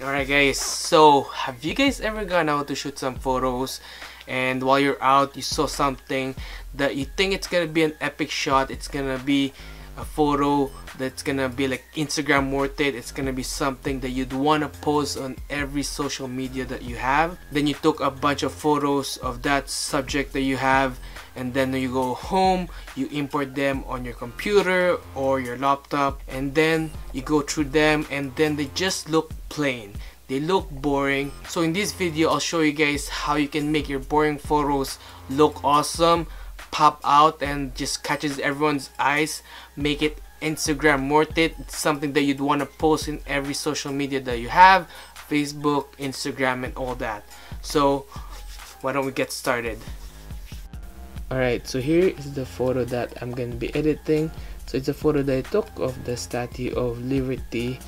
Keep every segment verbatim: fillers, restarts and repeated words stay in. Alright guys, so have you guys ever gone out to shoot some photos and while you're out you saw something that you think it's gonna be an epic shot, it's gonna be a photo that's gonna be like Instagram worth it, it's gonna be something that you'd want to post on every social media that you have. Then you took a bunch of photos of that subject that you have, and then you go home, you import them on your computer or your laptop, and then you go through them and then they just look plain, they look boring. So in this video I'll show you guys how you can make your boring photos look awesome, pop out and just catches everyone's eyes, make it Instagram worth it. It's something that you'd want to post in every social media that you have, Facebook, Instagram and all that. So why don't we get started. Alright, so here is the photo that I'm going to be editing. So it's a photo that I took of the Statue of Liberty.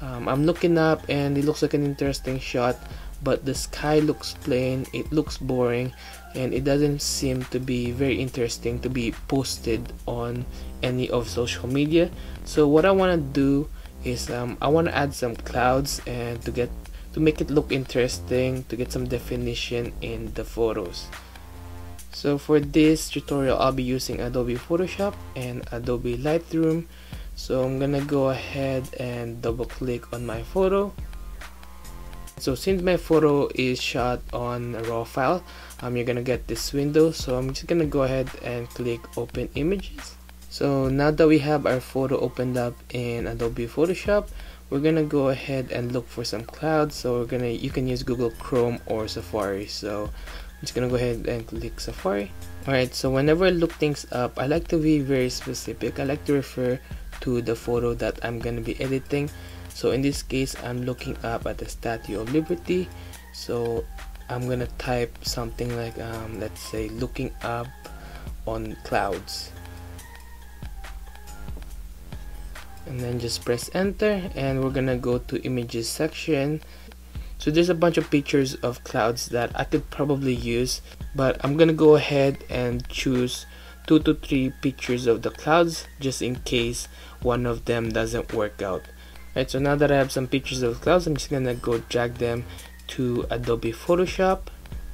Um, I'm looking up and it looks like an interesting shot, but the sky looks plain, it looks boring, and it doesn't seem to be very interesting to be posted on any of social media. So what I want to do is um, I want to add some clouds and to get to make it look interesting, to get some definition in the photos. So for this tutorial, I'll be using Adobe Photoshop and Adobe Lightroom. So I'm gonna go ahead and double click on my photo. So since my photo is shot on a raw file, um, you're gonna get this window. So I'm just gonna go ahead and click Open Images. So now that we have our photo opened up in Adobe Photoshop, we're gonna go ahead and look for some clouds. So we're gonna you can use Google Chrome or Safari. So I'm just gonna go ahead and click Safari. Alright, so whenever I look things up, I like to be very specific. I like to refer to the photo that I'm gonna be editing. So in this case, I'm looking up at the Statue of Liberty. So I'm gonna type something like, um, let's say, looking up on clouds. And then just press enter, and we're gonna go to images section. So there's a bunch of pictures of clouds that I could probably use, but I'm gonna go ahead and choose two to three pictures of the clouds just in case one of them doesn't work out. Alright, so now that I have some pictures of clouds, I'm just gonna go drag them to Adobe Photoshop,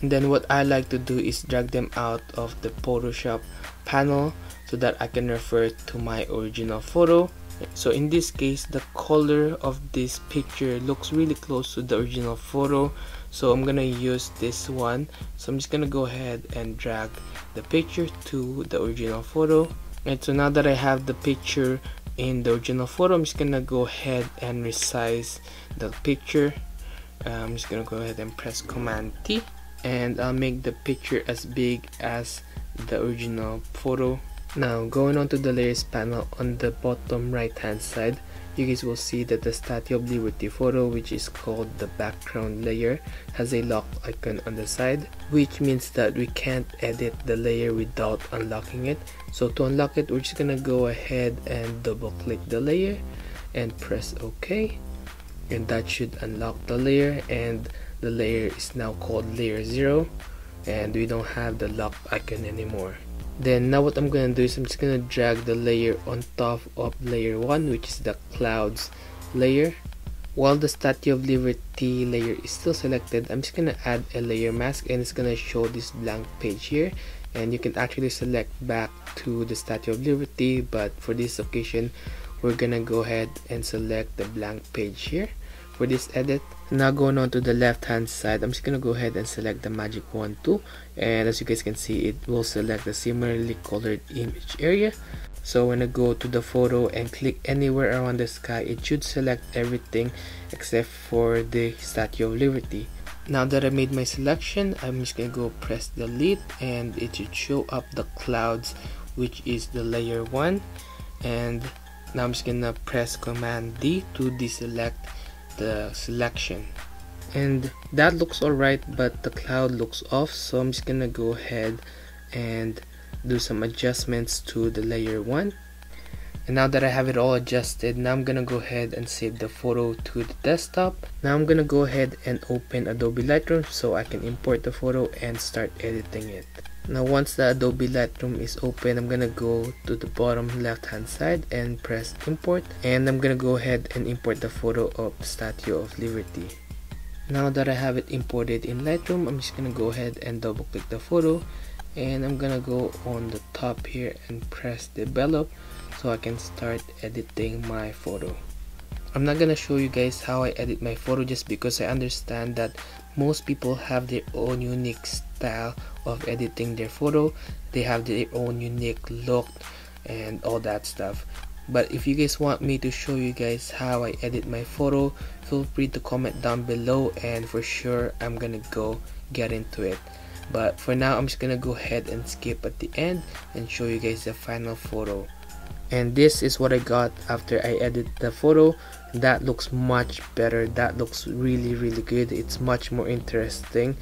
and then what I like to do is drag them out of the Photoshop panel so that I can refer to my original photo. So in this case, the color of this picture looks really close to the original photo, so I'm gonna use this one. So I'm just gonna go ahead and drag the picture to the original photo. And so now that I have the picture in the original photo, I'm just gonna go ahead and resize the picture. uh, I'm just gonna go ahead and press command T, and I'll make the picture as big as the original photo. Now going on to the layers panel, on the bottom right hand side you guys will see that the Statue of Liberty photo, which is called the background layer, has a lock icon on the side, which means that we can't edit the layer without unlocking it. So to unlock it, we're just gonna go ahead and double click the layer and press OK, and that should unlock the layer, and the layer is now called layer zero and we don't have the lock icon anymore. Then now what I'm gonna do is I'm just gonna drag the layer on top of layer one, which is the clouds layer. While the Statue of Liberty layer is still selected, I'm just gonna add a layer mask, and it's gonna show this blank page here, and you can actually select back to the Statue of Liberty, but for this occasion we're gonna go ahead and select the blank page here for this edit. Now going on to the left hand side, I'm just gonna go ahead and select the Magic Wand tool, and as you guys can see, it will select the similarly colored image area. So when I go to the photo and click anywhere around the sky, it should select everything except for the Statue of Liberty. Now that I made my selection, I'm just gonna go press delete, and it should show up the clouds, which is the layer one. And now I'm just gonna press command D to deselect the selection, and that looks alright, but the cloud looks off. So I'm just gonna go ahead and do some adjustments to the layer one, and now that I have it all adjusted, now I'm gonna go ahead and save the photo to the desktop. Now I'm gonna go ahead and open Adobe Lightroom so I can import the photo and start editing it. Now once the Adobe Lightroom is open, I'm gonna go to the bottom left hand side and press import, and I'm gonna go ahead and import the photo of Statue of Liberty. Now that I have it imported in Lightroom, I'm just gonna go ahead and double click the photo, and I'm gonna go on the top here and press develop so I can start editing my photo. I'm not gonna show you guys how I edit my photo just because I understand that most people have their own unique style of editing their photo. They have their own unique look and all that stuff. But if you guys want me to show you guys how I edit my photo, feel free to comment down below, and for sure I'm gonna go get into it. But for now, I'm just gonna go ahead and skip at the end and show you guys the final photo. And this is what I got after I edit the photo. That looks much better. That looks really really good. It's much more interesting,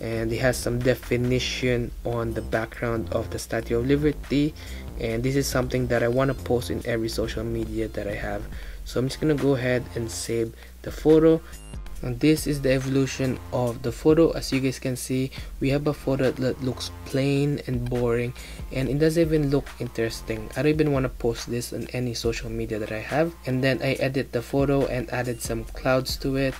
and it has some definition on the background of the Statue of Liberty, and this is something that I want to post in every social media that I have. So I'm just gonna go ahead and save the photo. And this is the evolution of the photo. As you guys can see, we have a photo that looks plain and boring, and it doesn't even look interesting. I don't even want to post this on any social media that I have. And then I edit the photo and added some clouds to it.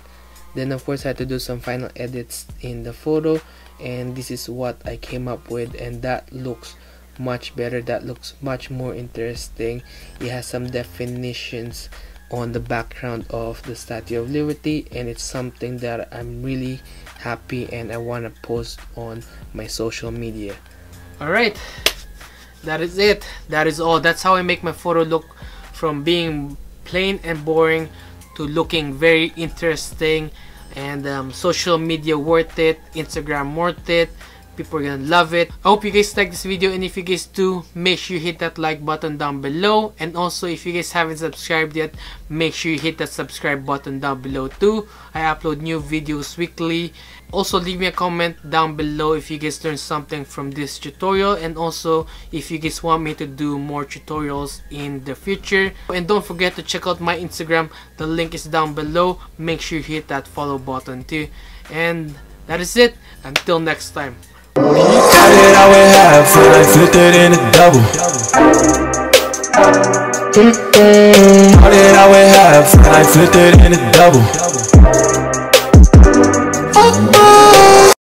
Then of course I had to do some final edits in the photo, and this is what I came up with, and that looks much better. That looks much more interesting. It has some definitions on the background of the Statue of Liberty, and it's something that I'm really happy and I want to post on my social media. Alright, that is it. That is all. That's how I make my photo look from being plain and boring to looking very interesting and um, social media worth it, Instagram worth it. People are gonna love it. I hope you guys like this video, and if you guys do, make sure you hit that like button down below. And also, if you guys haven't subscribed yet, make sure you hit that subscribe button down below too. I upload new videos weekly. Also, leave me a comment down below if you guys learned something from this tutorial, and also if you guys want me to do more tutorials in the future. And don't forget to check out my Instagram. The link is down below. Make sure you hit that follow button too. And that is it. Until next time. When you cut it, I went half and I flipped it in a double. Cut it, I went half and I flipped it in a double.